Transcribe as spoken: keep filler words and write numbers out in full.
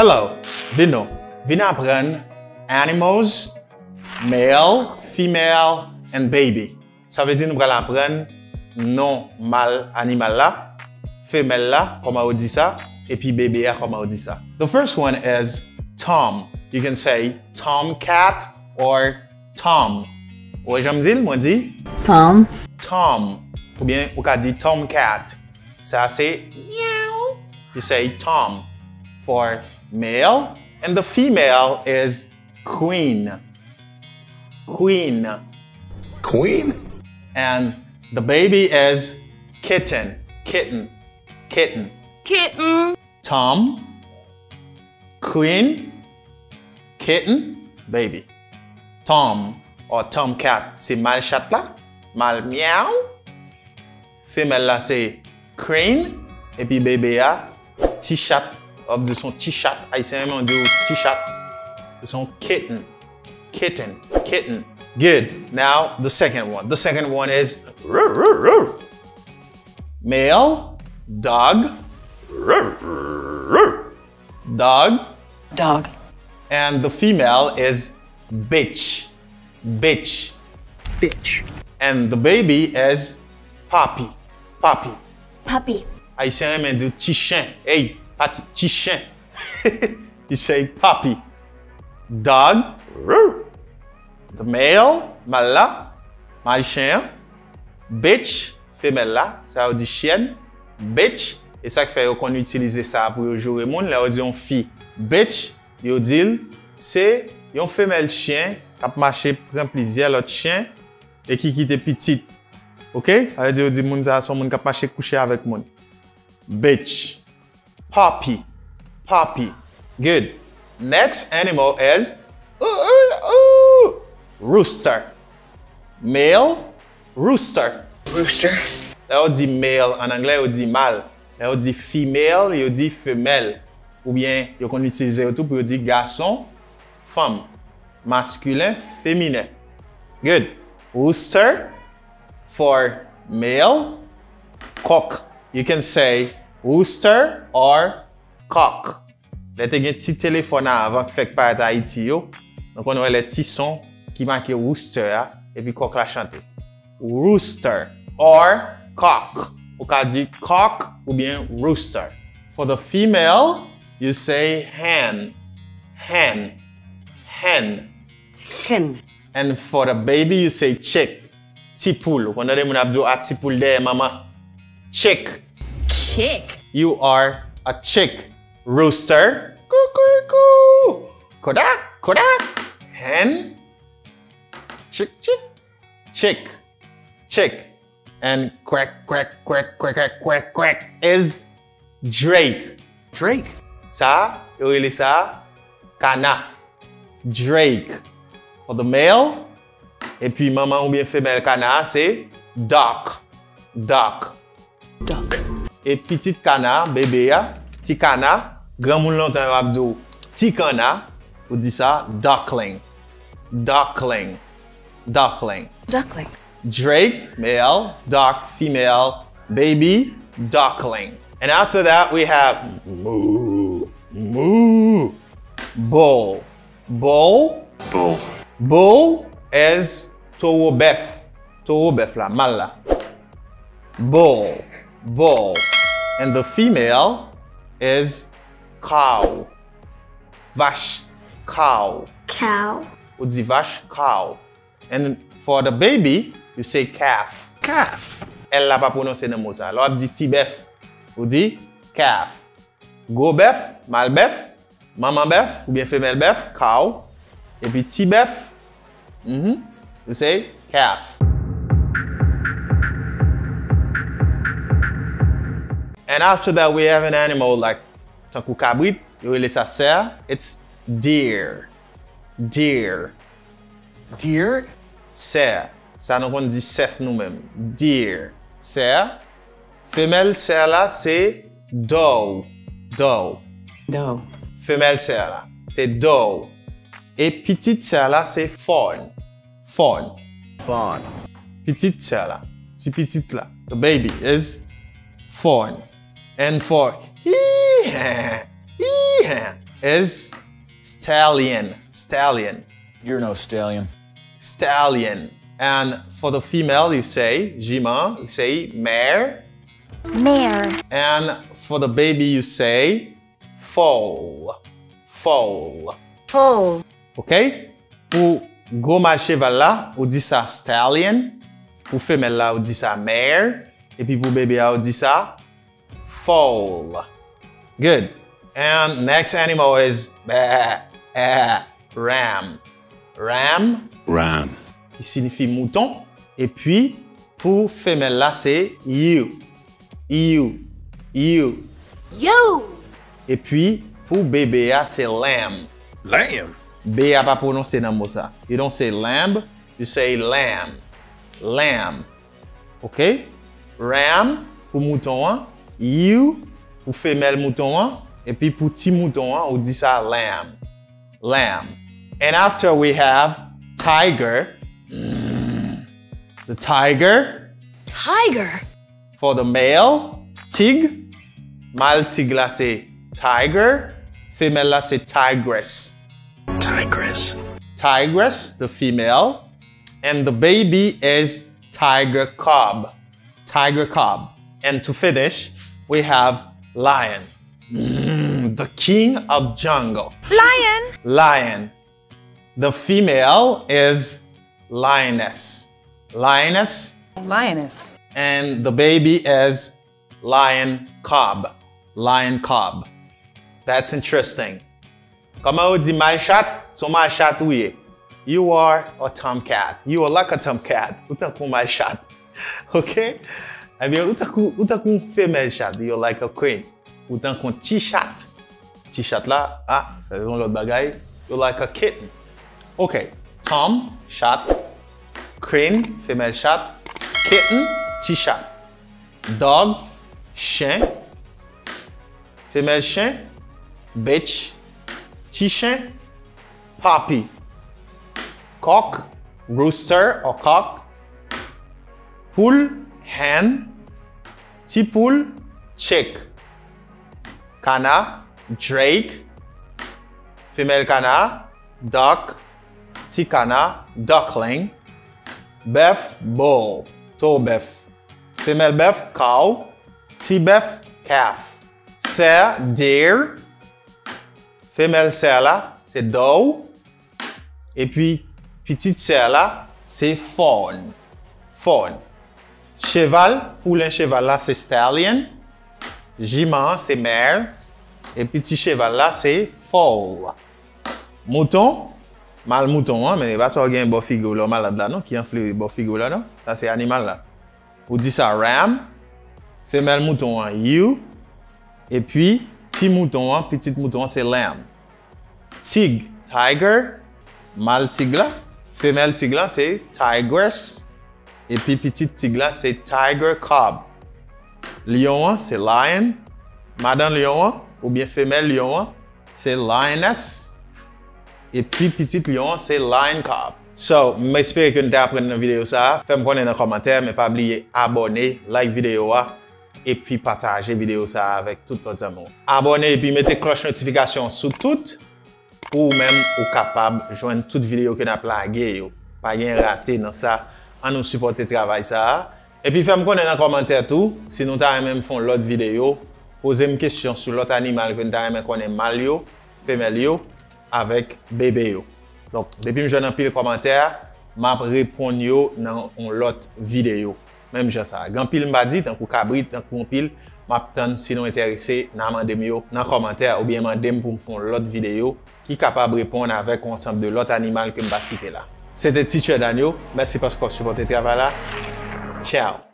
Hello, Vino. Vino apprend animals, male, female, and baby. Ça veut dire nous allons apprendre non mâle animal là, femelle là, comment on dit ça, et puis bébé là, comment on dit ça. The first one is Tom. You can say tomcat or Tom. Ou j'aime dire, moi dit Tom. Tom. Ou bien on peut dire tomcat. Ça c'est meow. You say Tom for male, and the female is queen. Queen. Queen? And the baby is kitten. Kitten. Kitten. Kitten. Tom, queen, kitten, baby. Tom or tomcat, c'est mâle chat là, mâle meow. Femelle là, c'est crane. Et puis bébé a petit chat. De son petit chat. Haïtien même on dit petit chat. De son kitten. Kitten. Kitten. Good. Now, the second one. The second one is rrr, rrr, rrr. Male, dog, rrr, rrr. Dog, dog, and the female is bitch, bitch, bitch, and the baby is puppy, puppy, puppy. Haïtien même dit petit chien. Hey, petit chien. You say puppy. Dog, rrr. The male, mâle là, mâle chien. Bitch, femelle là, ça veut dire chienne. Bitch, et ça fait qu'on utilise ça pour jouer le monde. Là, on dit une fille. Bitch, on dit c'est une femelle chien qui a marché prend plaisir à l'autre chien et qui qui était petite. OK? On dit on dit monde ça son monde qui a marché coucher avec monde. Bitch. Puppy. Puppy. Good. Next animal is uh, uh, uh. Rooster. Male, rooster. Rooster. Là, on dit male. En anglais, on dit mâle. Là, on dit female, on dit femelle. Ou bien, on utilise tout pour dire garçon, femme. Masculin, féminin. Good. Rooster for male, cock. You can say rooster or cock. Là, tu as un petit téléphone avant qui fait que pas à Haïti. Donc, on a les petits sons qui marque rooster et puis coq la chante. Rooster or cock. Ou ka di cock ou bien rooster. For the female, you say hen. Hen. Hen. Hen. And for the baby, you say chick. Tipoul. Ou konade moun abdou a tipoul de mama. Chick. Chick. You are a chick. Rooster. Kukuiku. Kodak. Kodak. Hen. Chick, chick, chick, chick, and quack, quack, quack, quack, quack, quack, quack is Drake. Drake. Ça, yo ele ça, cana. Drake. For the male, et puis maman ou bien femelle cana, c'est duck, duck, duck. Et petite cana, bébé a, petit cana, grand moun longtemps yo abdou, petit cana, ou dit ça, duckling, duckling. Duckling. Duckling. Drake, male, duck, female, baby, duckling. And after that, we have moo, moo, bull. Bull. Bull. Bull is toro bef. Toro bef la, mala. Bull. Bull. And the female is cow. Vache. Cow. Cow. Ou di vache, cow. And for the baby, you say calf. Calf. Elle l'a pas prononcé dans le mot ça. Alors, on dit petit bœuf. On dit calf. Gros bœuf, mâle bœuf, maman bœuf, ou bien femelle bœuf, cow. Et puis petit bœuf, mm-hmm, you say calf. And after that, we have an animal like tankou cabrit, you relate sa serre. It's deer. Deer. Deer. Serre, ça nous on dit chef nous-mêmes. Deer, serre. Femelle serre là, c'est doe. Doe. Doe. Femelle serre là, c'est doe. Et petite serre là, c'est fawn. Fawn. Fawn. Petite serre là, petit petite là. The baby is fawn. And for he, he, is stallion. Stallion. You're no stallion. Stallion. And for the female, you say jument, you say mare. Mare. And for the baby, you say foal. Foal. Foal. OK? O gros cheval là, on dit ça stallion. Pour femelle là, on dit ça mare. Et puis pour baby là, on dit ça foal. Good. And next animal is bah, ah, ram. Ram. Ram. Il signifie mouton. Et puis pour femelle là, c'est ewe. Ewe. Ewe. Ewe. Et puis pour bébé là, c'est lamb. Lamb. B a pas prononcé dans mot ça. You don't say lamb, you say lamb. Lamb. OK? Ram pour mouton, ewe pour femelle mouton, et puis pour petit mouton, on dit ça lamb. Lamb. And after we have tiger. The tiger. Tiger. For the male, tig. Mâle tig là c'est tiger, femelle là c'est tigress. Tigress. Tigress, the female. And the baby is tiger cub. Tiger cub. And to finish, we have lion. Mm, the king of jungle. Lion. Lion. The female is lioness. Lioness. Lioness. And the baby is lion cub. Lion cub. That's interesting. Comment on dit my chat? So my chat oui. You are a tomcat. You are like a tomcat. Utaku my chat. Okay? I mean, utaku utaku female chat. You are like a queen. Utaku petit chat. Petit chat là, ah, ça c'est l'autre bagaille. You are like a kitten. Okay. Tom chat. Crane female chat. Kitten petit chat. Dog chien. Female chien. Bitch. Chien, puppy. Cock, rooster or cock. Poule, hen. Petit poule, chick. Canard, drake. Female canard, duck. Petit canard, duckling. Bœuf, bull. Tall bœuf. Female bœuf, cow. Petit bœuf, calf. Cerf, deer. Femelle cerf là, c'est doe. Et puis, petite cerf là, c'est fawn. Fawn. Cheval, poulain cheval là, c'est stallion. Jument, c'est mare. Et petit cheval là, c'est foal. Mouton, mal mouton, hein, mais il va sortir un beau figure là, malade là, non? Qui influe beau figure là, non? Ça, c'est animal là. On dit ça ram. Femelle mouton, hein, ewe. Et puis, petit mouton, petit mouton, c'est lamb. Tig, tiger. Mâle tigre. Femelle tigre, c'est tigress. Et puis petite tigre, c'est tiger cub. Lion, c'est lion. Madame lion, ou bien femelle lion, c'est lioness. Et puis petite lion, c'est lion cub. So, j'espère que vous apprenez dans la vidéo ça. Faites-moi connaître dans les commentaires, mais pas oublier abonner, like vidéo. Et puis partagez vidéo ça avec tous vos amis. Abonnez et puis mettez cloche notification sur toutes ou même ou capable joindre toute vidéo que n'a plagué yo. Pas rien raté dans ça. On nous supporter travail ça. Et puis faites-moi connaître dans commentaire tout si nous t'a même font l'autre vidéo, posez une question sur l'autre animal que nous t'a même connaît mâle yo, femelle yo avec bébé yo. Donc depuis me joindre en pile commentaire, m'a répondre yo dans l'autre vidéo. Même j'ai ça. Grand pile m'a dit, tant qu'on cabrit, tant qu'on pile, m'attend si nous intéressé, n'a mandé mieux dans commentaire ou bien mandé pour me faire l'autre vidéo qui capable répondre avec ensemble de l'autre animal que m'a cité là. C'était Teacher Daniel. Merci parce que vous supportez le travail là. Ciao.